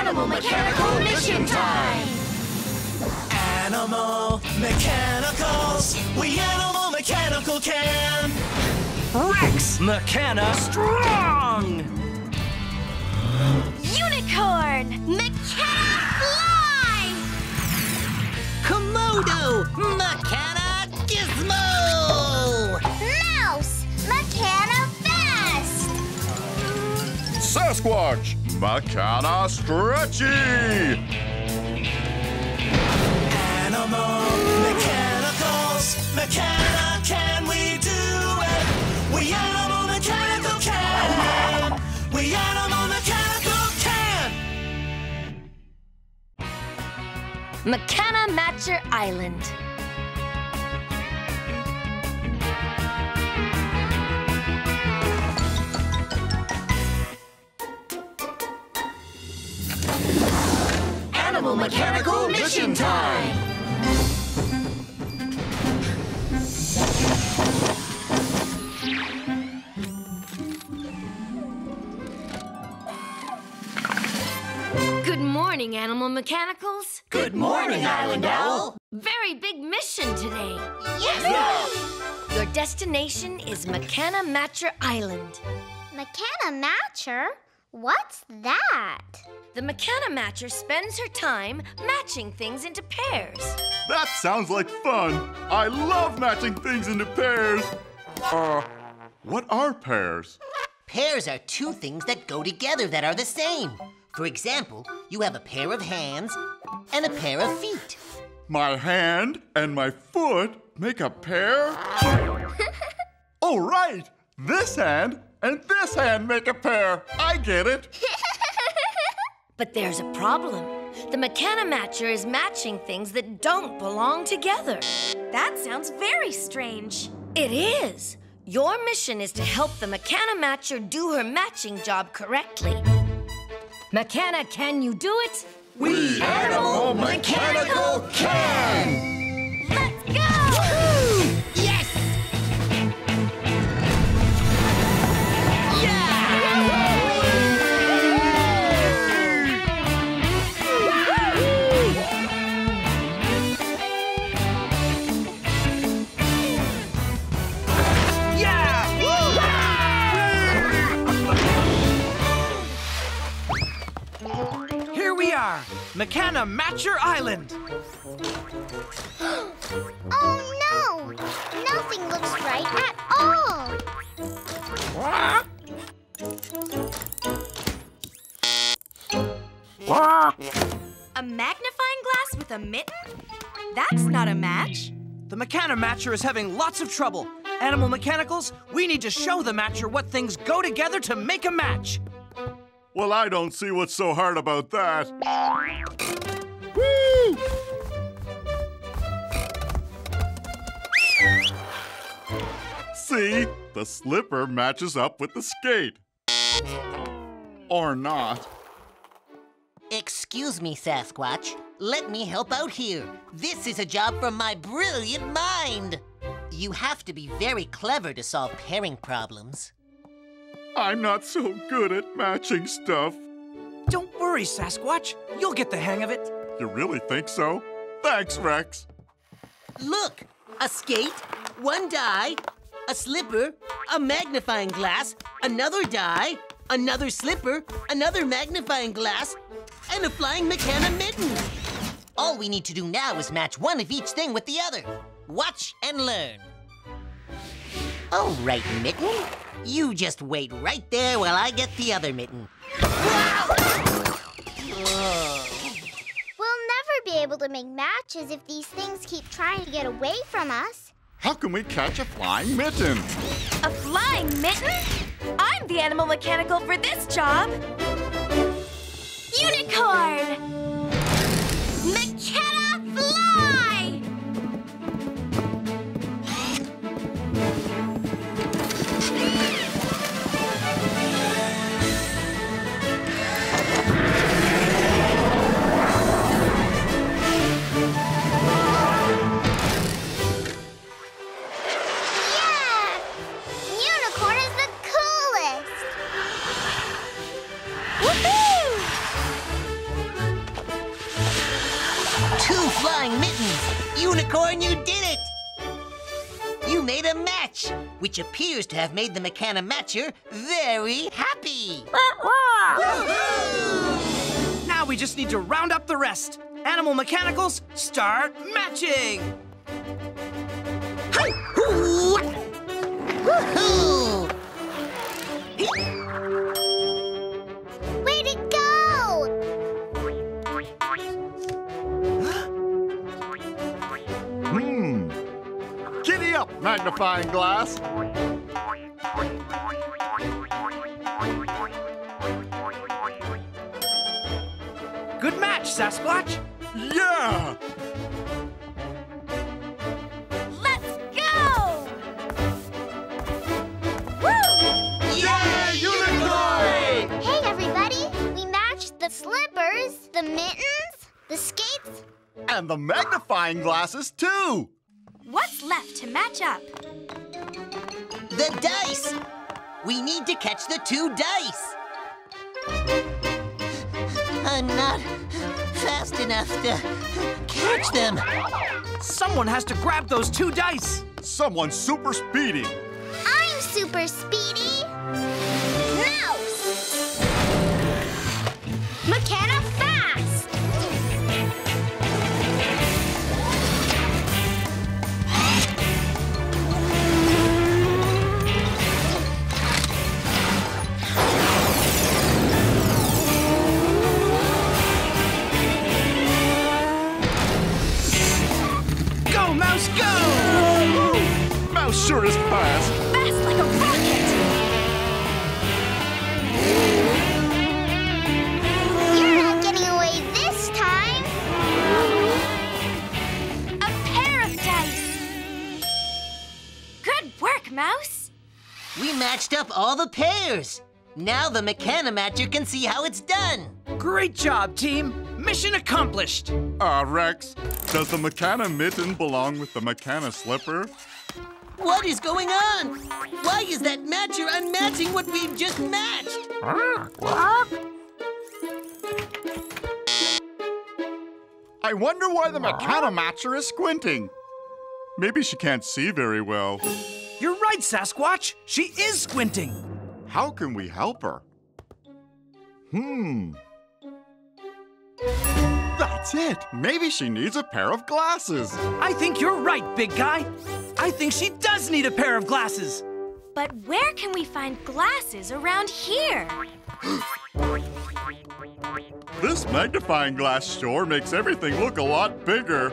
Animal Mechanical Mission Time! Animal Mechanicals! We Animal Mechanical can! Rex Mechana Strong! Unicorn Mechana Fly! Komodo Mechana Gizmo! Mouse Mechana Fast! Sasquatch Mechana Stretchy! Animal Mechanicals! Mechana, can we do it? We Animal Mechanical can! We Animal Mechanical can! Mechana Matcher Island. Animal Mechanical Mission Time! Good morning, Animal Mechanicals. Good morning, Island Owl. Very big mission today. Yes! Your destination is Mechana Matcher Island. Mechana Matcher? What's that? The Mechana Matcher spends her time matching things into pairs. That sounds like fun. I love matching things into pairs. What are pairs? Pairs are two things that go together that are the same. For example, you have a pair of hands and a pair of feet. My hand and my foot make a pair? Oh, right. This hand and this hand make a pair. I get it. But there's a problem. The Mechana Matcher is matching things that don't belong together. That sounds very strange. It is. Your mission is to help the Mechana Matcher do her matching job correctly. Mechana, can you do it? We Animal Mechanical can! Mechana Matcher Island! Oh no! Nothing looks right at all! Wah. Wah. A magnifying glass with a mitten? That's not a match. The Mechana Matcher is having lots of trouble. Animal Mechanicals, we need to show the Matcher what things go together to make a match. Well, I don't see what's so hard about that. Woo! See? The slipper matches up with the skate. Or not. Excuse me, Sasquatch. Let me help out here. This is a job from my brilliant mind. You have to be very clever to solve pairing problems. I'm not so good at matching stuff. Don't worry, Sasquatch. You'll get the hang of it. You really think so? Thanks, Rex. Look, a skate, one die, a slipper, a magnifying glass, another die, another slipper, another magnifying glass, and a flying Mechana mitten. All we need to do now is match one of each thing with the other. Watch and learn. All right, Mitten. You just wait right there while I get the other mitten. We'll never be able to make matches if these things keep trying to get away from us. How can we catch a flying mitten? A flying mitten? I'm the Animal Mechanical for this job. Unicorn! Mechana Fly! Unicorn, you did it! You made a match, which appears to have made the Mechana Matcher very happy. Woohoo! Now we just need to round up the rest. Animal Mechanicals, start matching! Woohoo! Way to go! Giddy up, magnifying glass! Good match, Sasquatch! Yeah! Slippers, the mittens, the skates, and the magnifying glasses, too! What's left to match up? The dice! We need to catch the two dice! I'm not fast enough to catch them. Someone has to grab those two dice! Someone's super speedy! I'm super speedy! Mouse! Mechana fast! Go, Mouse, go! Whoa. Mouse sure is fast. Fast like a rocket! Mouse? We matched up all the pairs. Now the Mechana Matcher can see how it's done. Great job, team. Mission accomplished. Rex, does the Mechana Mitten belong with the Mechana Slipper? What is going on? Why is that matcher unmatching what we've just matched? I wonder why the Mechana Matcher is squinting. Maybe she can't see very well. You're right, Sasquatch. She is squinting. How can we help her? That's it. Maybe she needs a pair of glasses. I think you're right, big guy. I think she does need a pair of glasses. But where can we find glasses around here? This magnifying glass store makes everything look a lot bigger.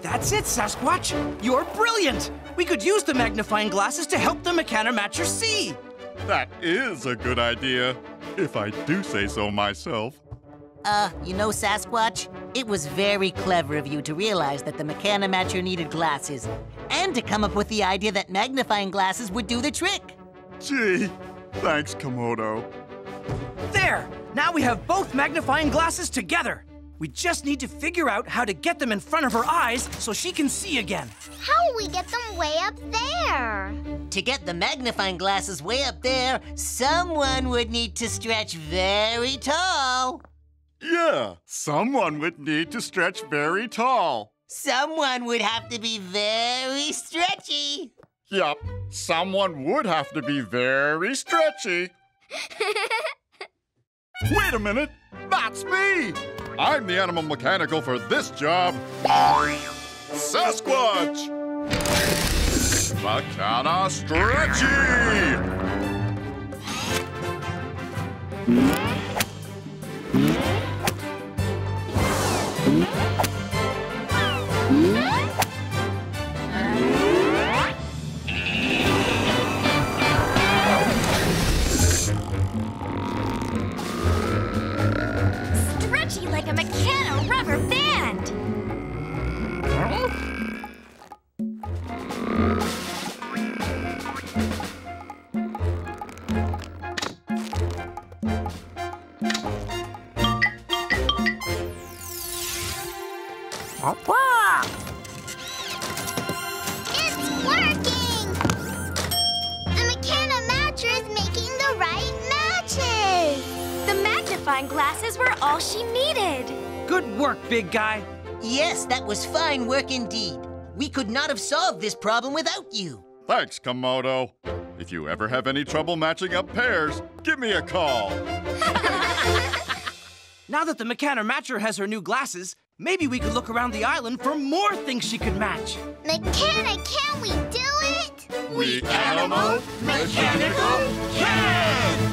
That's it, Sasquatch. You're brilliant. We could use the magnifying glasses to help the Mechana Matcher see. That is a good idea, if I do say so myself. You know, Sasquatch, it was very clever of you to realize that the Mechana Matcher needed glasses and to come up with the idea that magnifying glasses would do the trick. Gee, thanks, Komodo. There! Now we have both magnifying glasses together. We just need to figure out how to get them in front of her eyes so she can see again. How will we get them way up there? To get the magnifying glasses way up there, someone would need to stretch very tall. Yeah, someone would need to stretch very tall. Someone would have to be very stretchy. Yup, someone would have to be very stretchy. Wait a minute, that's me! I'm the animal mechanical for this job. Sasquatch! Mechana Stretchy! Like a Mechana rubber band. It's working. The Mechana Matcher is making the right matches. The magnifying glasses were all she needed. Good work, big guy. Yes, that was fine work indeed. We could not have solved this problem without you. Thanks, Komodo. If you ever have any trouble matching up pairs, give me a call. Now that the Mechana Matcher has her new glasses, maybe we could look around the island for more things she could match. Mechana, can we do it? We Animal Mechanical can!